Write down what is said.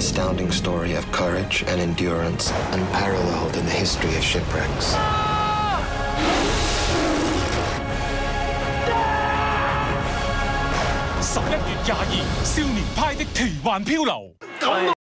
astounding story of courage and endurance unparalleled in the history of shipwrecks. Ah! 11月22，少年派的奇幻漂流。